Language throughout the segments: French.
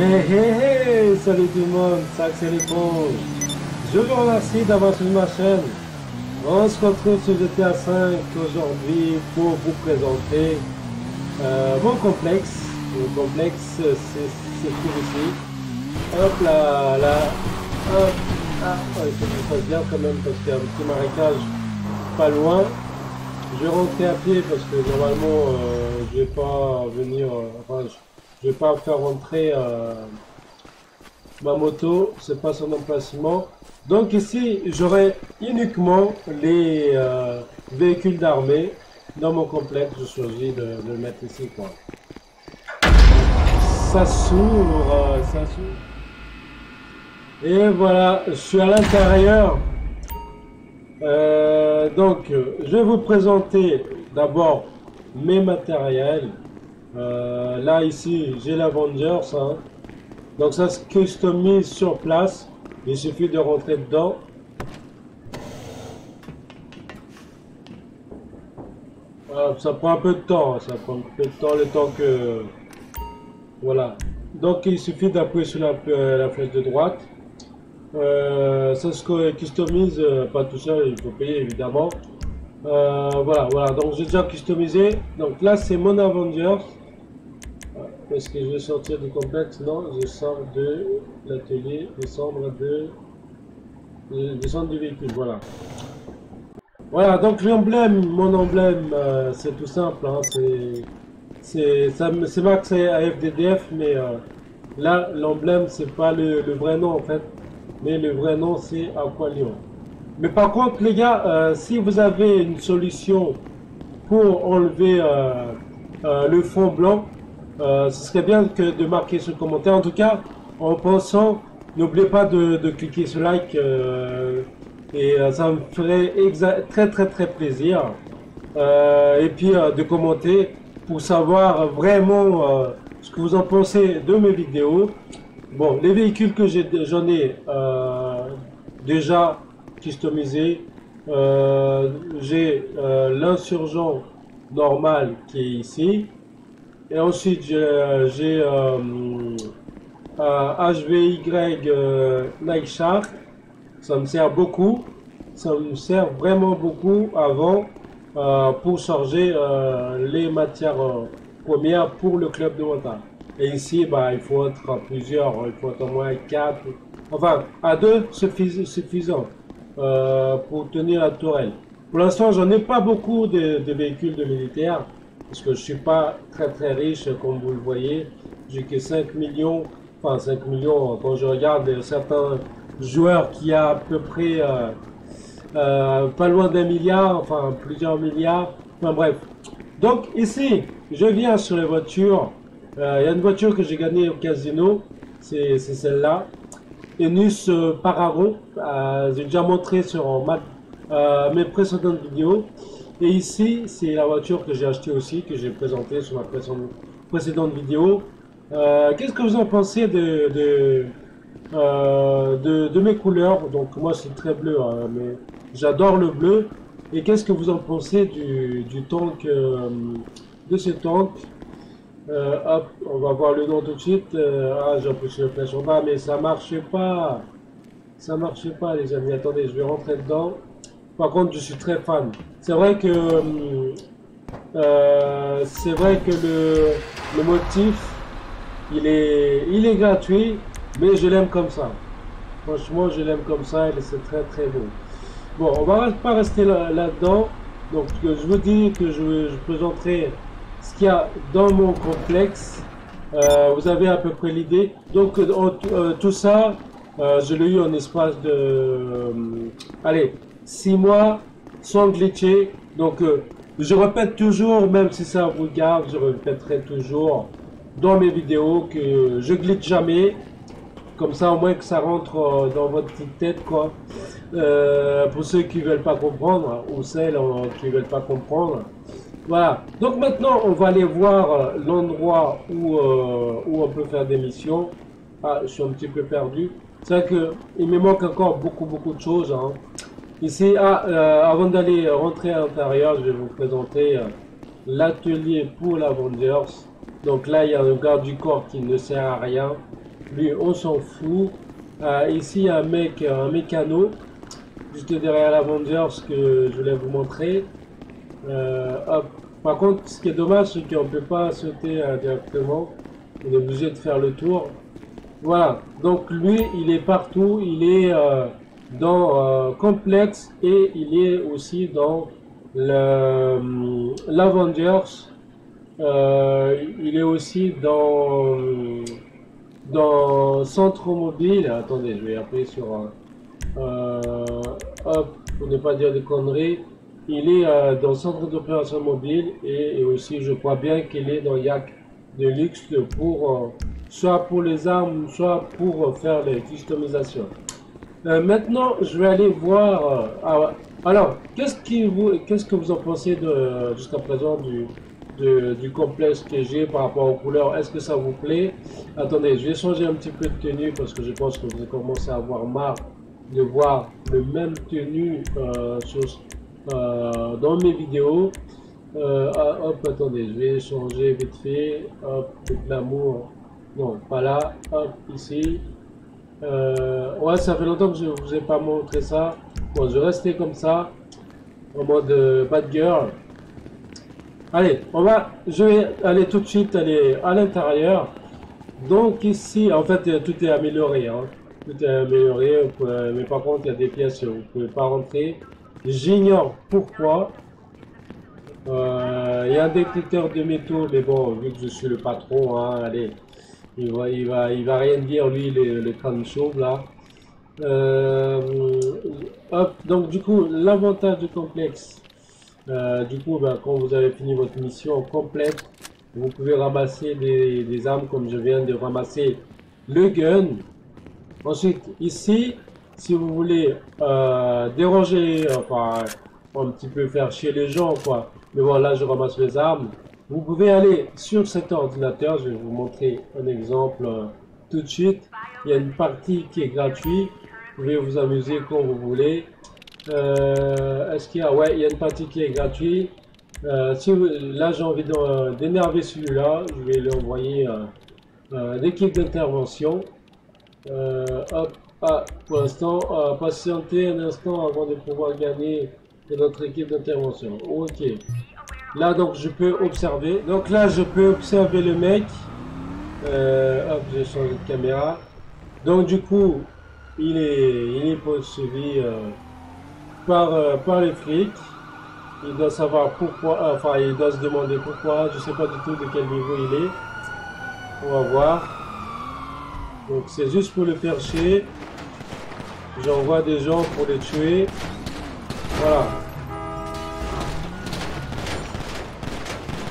Hey, salut tout le monde, c'est l'éponge. Je vous remercie d'avoir suivi ma chaîne. On se retrouve sur GTA 5 aujourd'hui pour vous présenter mon complexe. Mon complexe, c'est tout ici. Hop là, là, hop, ah, il faut que je fasse bien quand même parce qu'il y a un petit marécage pas loin. Je vais rentrer à pied parce que normalement je vais pas venir, je vais pas faire rentrer ma moto, c'est pas son emplacement. Donc ici j'aurai uniquement les véhicules d'armée dans mon complexe. Je choisis de le mettre ici quoi. Ça s'ouvre, ça s'ouvre. Et voilà, je suis à l'intérieur. Donc je vais vous présenter d'abord mes matériels. Là ici j'ai l'Avengers hein. Donc ça se customise sur place, il suffit de rentrer dedans. Ça prend un peu de temps hein. Ça prend un peu de temps, le temps que voilà, donc il suffit d'appuyer sur la flèche de droite. Ça se customise pas tout seul, il faut payer évidemment. Voilà, donc j'ai déjà customisé. Donc là c'est mon Avengers. Est-ce que je vais sortir du complexe? Non, je sors de l'atelier, descendre du véhicule. Voilà, donc l'emblème, mon emblème, c'est tout simple hein, c'est marqué c'est AFDDF, mais là l'emblème c'est pas le vrai nom en fait. Mais le vrai nom c'est Aqualion. Mais par contre les gars, si vous avez une solution pour enlever le fond blanc, ce serait bien que de marquer ce commentaire. En tout cas, en pensant, n'oubliez pas de cliquer sur like et ça me ferait très plaisir. Et puis de commenter pour savoir vraiment ce que vous en pensez de mes vidéos. Bon, les véhicules que j'en ai déjà customisés, j'ai l'insurgent normal qui est ici, et ensuite j'ai HVY Nightshark. Ça me sert beaucoup, ça me sert vraiment beaucoup avant pour charger les matières premières pour le club de montagne. Et ici, bah, il faut être à plusieurs, il faut être au moins 4, enfin à 2 suffisant pour tenir la tourelle. Pour l'instant, j'en ai pas beaucoup de véhicules de militaires, parce que je suis pas très riche, comme vous le voyez. J'ai que 5 millions, enfin 5 millions, quand je regarde certains joueurs qui a à peu près pas loin d'1 milliard, enfin plusieurs milliards, enfin bref. Donc ici, je viens sur les voitures. Il y a une voiture que j'ai gagnée au casino, c'est celle-là, Enus Pararo. J'ai déjà montré sur mes précédentes vidéos. Et ici, c'est la voiture que j'ai achetée aussi, que j'ai présentée sur ma précédente vidéo. Qu'est-ce que vous en pensez de mes couleurs? Donc moi, c'est très bleu, hein, mais j'adore le bleu. Et qu'est-ce que vous en pensez du tank, de ce tank? Hop, on va voir le nom tout de suite. Ah, j'ai poussé le flèche en bas, mais ça marchait pas. Ça marchait pas, les amis. Attendez, je vais rentrer dedans. Par contre, je suis très fan. C'est vrai que le motif, il est gratuit, mais je l'aime comme ça. Franchement, je l'aime comme ça et c'est très beau. Bon, on va pas rester là-dedans. Donc, je vous dis que je présenterai ce qu'il y a dans mon complexe. Vous avez à peu près l'idée. Donc tout ça je l'ai eu en espace de 6 mois sans glitcher. Donc je répète toujours, même si ça vous garde, je répéterai toujours dans mes vidéos que je glitch jamais, comme ça au moins que ça rentre dans votre petite tête quoi. Pour ceux qui veulent pas comprendre ou celles qui veulent pas comprendre. Voilà, donc maintenant on va aller voir l'endroit où on peut faire des missions. Ah, je suis un petit peu perdu. C'est vrai qu'il me manque encore beaucoup de choses. Hein. Ici, avant d'aller rentrer à l'intérieur, je vais vous présenter l'atelier pour l'Avengers. Donc là, il y a le garde du corps qui ne sert à rien. lui on s'en fout. Ici un mec, un mécano, juste derrière l'Avengers que je voulais vous montrer. Hop. Par contre, ce qui est dommage, c'est qu'on ne peut pas sauter directement. On est obligé de faire le tour. Voilà. Donc lui, il est partout. Il est dans complexe et il est aussi dans l'Avengers. Il est aussi dans centre mobile. Attendez, je vais appuyer sur un. Hop, pour ne pas dire des conneries. Il est dans centre d'opération mobile et aussi je crois bien qu'il est dans Yak de luxe pour soit pour les armes, soit pour faire les customisations. Maintenant, je vais aller voir. Alors, qu'est-ce que vous en pensez de jusqu'à présent du complexe que j'ai par rapport aux couleurs? Est-ce que ça vous plaît? Attendez, je vais changer un petit peu de tenue parce que je pense que vous commencez à avoir marre de voir le même tenue dans mes vidéos. Hop, attendez, je vais changer vite fait. Hop, le glamour, non pas là. Hop, ici. Ouais, ça fait longtemps que je vous ai pas montré ça. Bon, je restais comme ça en mode bad girl. Allez, je vais aller tout de suite à l'intérieur. Donc ici, en fait, tout est amélioré, hein. Tout est amélioré, mais par contre, il y a des pièces que vous pouvez pas rentrer. J'ignore pourquoi. Il y a un détecteur de métaux, mais bon, vu que je suis le patron, hein, allez, il va rien dire lui, le crâne chauve là. Hop, donc du coup, l'avantage du complexe. Du coup, ben, quand vous avez fini votre mission complète, vous pouvez ramasser des armes comme je viens de ramasser le gun. Ensuite, ici, si vous voulez déranger, enfin un petit peu faire chier les gens, quoi. Mais bon, là, je ramasse les armes. Vous pouvez aller sur cet ordinateur. Je vais vous montrer un exemple tout de suite. Il y a une partie qui est gratuite. Vous pouvez vous amuser quand vous voulez. Est-ce qu'il y a, ouais, il y a une partie qui est gratuite. Si vous, là j'ai envie d'énerver celui-là, je vais lui envoyer l'équipe d'intervention. Hop, ah, pour l'instant, patienter un instant avant de pouvoir gagner de notre équipe d'intervention. Ok. Là donc je peux observer. Donc là je peux observer le mec. Hop, j'ai changé de caméra. Donc du coup, il est poursuivi. Par les flics. Il doit savoir pourquoi, enfin il doit se demander pourquoi, je sais pas du tout de quel niveau il est, on va voir. Donc c'est juste pour le faire chier, j'envoie des gens pour les tuer, voilà.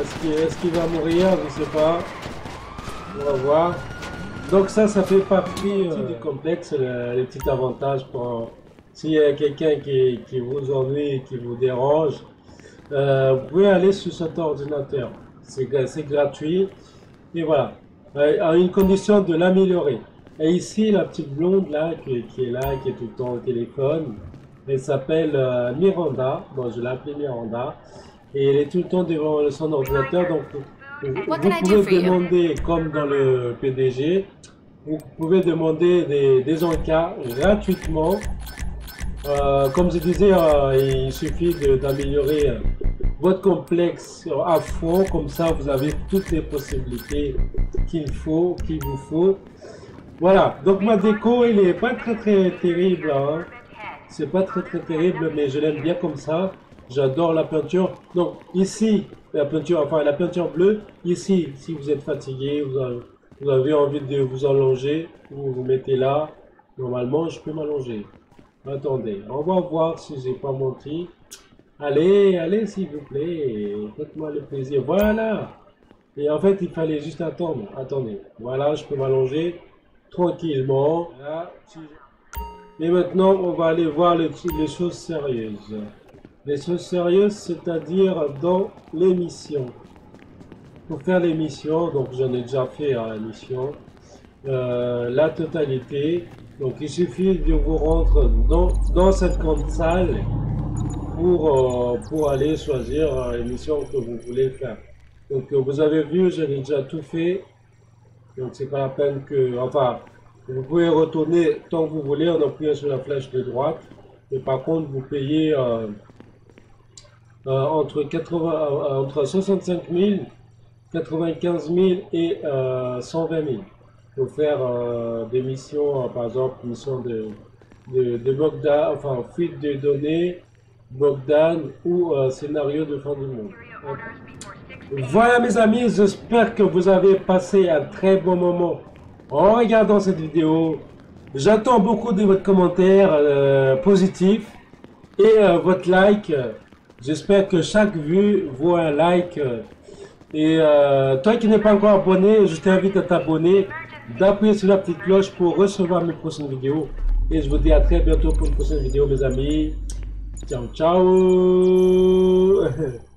Est-ce qu'il va mourir, je sais pas, on va voir. Donc ça fait partie du complexe, les petits avantages pour... S'il y a quelqu'un qui vous ennuie et qui vous dérange, vous pouvez aller sur cet ordinateur. C'est gratuit. Et voilà. À une condition de l'améliorer. Et ici, la petite blonde là, qui est là, qui est tout le temps au téléphone, elle s'appelle Miranda. Bon, je l'ai appelée Miranda. Et elle est tout le temps devant son ordinateur. Donc, vous pouvez demander, comme dans le PDG, vous pouvez demander des encarts gratuitement. Comme je disais, il suffit d'améliorer votre complexe à fond, comme ça vous avez toutes les possibilités qu'il vous faut. Voilà, donc ma déco, elle est pas très terrible, hein. C'est pas très terrible, mais je l'aime bien comme ça. J'adore la peinture. Donc ici, la peinture bleue. Ici, si vous êtes fatigué, vous avez envie de vous allonger, vous vous mettez là. Normalement, je peux m'allonger. Attendez, on va voir si j'ai pas menti. Allez, allez, s'il vous plaît, faites-moi le plaisir. Voilà. Et en fait, il fallait juste attendre. Attendez, voilà, je peux m'allonger tranquillement. Et maintenant, on va aller voir les choses sérieuses. Les choses sérieuses, c'est-à-dire dans les missions. Pour faire les missions, donc j'en ai déjà fait la mission, la totalité. Donc il suffit de vous rendre dans cette grande salle pour aller choisir l'émission que vous voulez faire. Donc vous avez vu, j'ai déjà tout fait. Donc c'est pas la peine que, enfin, vous pouvez retourner tant que vous voulez en appuyant sur la flèche de droite. Et par contre, vous payez entre 65 000, 95 000 et 120 000 pour faire des missions, par exemple, mission de Bogdan, enfin fuite de données, Bogdan ou scénario de fin du monde. Voilà mes amis, j'espère que vous avez passé un très bon moment en regardant cette vidéo. J'attends beaucoup de votre commentaire positif et votre like. J'espère que chaque vue vaut un like. Et toi qui n'es pas encore abonné, je t'invite à t'abonner, d'appuyer sur la petite cloche pour recevoir mes prochaines vidéos. Et je vous dis à très bientôt pour une prochaine vidéo mes amis. Ciao ciao.